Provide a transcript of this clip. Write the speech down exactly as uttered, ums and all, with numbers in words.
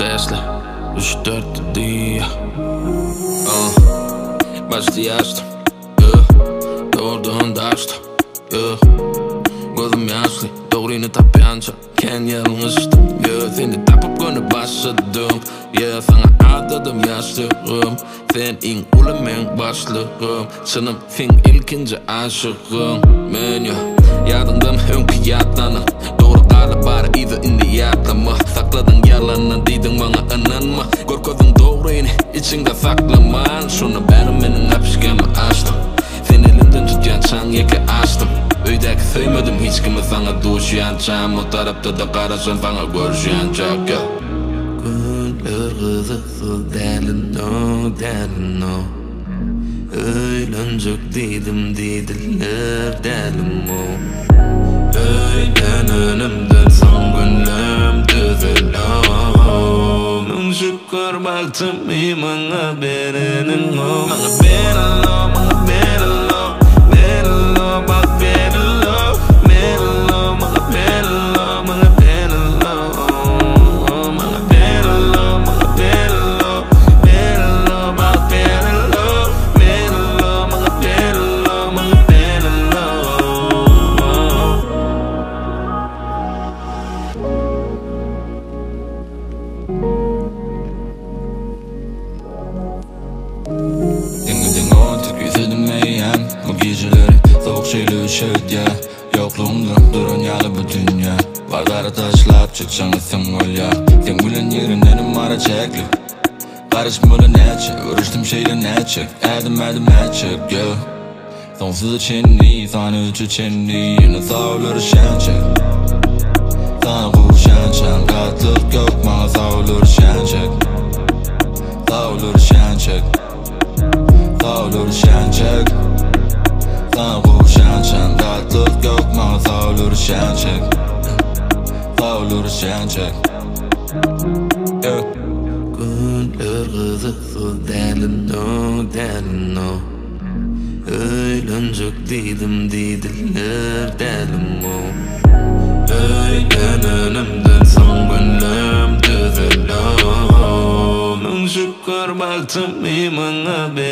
Tesla już czwarty día. uh, Masz zjazd, yeah. Dobrze andasz, yeah. Głody miażdżli, dobrze ta pianca. Kenia list, yeah. Ten etap opgone basse dum, yeah. Fangen aardig de miaste rum. Ten in ule meng basle rum. Senem fing ilkin ze aasje rum. Men ja, ja dan dem hunke jatana. Bara ida indiatlama, sakladın yalanına deydin bana inanma. Korkadın doğruyunu, içinde saklaman. Şunu benim benim hapşkemi açtım. Sen elimden tutken çanyeke açtım. Öydeki sevmedim hiç kimi sana duşuyancam. O tarafta da karacan sana görüşüyancak. Gönlür kızı su delin o delin o. Öylencek dedim dediler delim o. Öyden önümdür son günlüm düzül o. Mün şükür baktım imana berinin o. Bana beril o, bana beril o. Beril o, bak beril o. Beril o, bana beril o. Bana beril o, bana beril o. Bana beril o, beril o, bak beril o. Beril o, bana beril o. Bana beril o. Şeyle üşüt ya, yokluğumdan dünyalı bu dünya. Barlara taşlap çıkacağını sen ol ya. Sen gülen yerinden mara çekli. Karışmalı neçe, uğraştım şeyle neçe. Edim edim eçip ya. Sonsuz için iyi, sana üçü için iyi. Yine sağları şençe. Sana kuşençem, katlık yok. Bana sağları şençek. Sağları şençek. Sağları şençek. Sana kuşançam, katlık yok. Bana sağları şençek. Sağları şençek. Gönlür kızı su delin o, delin o. Öylencek dedim dediler delim o. Öyden önümdür son günlüm düzül o. Mün şükür baktım imana be.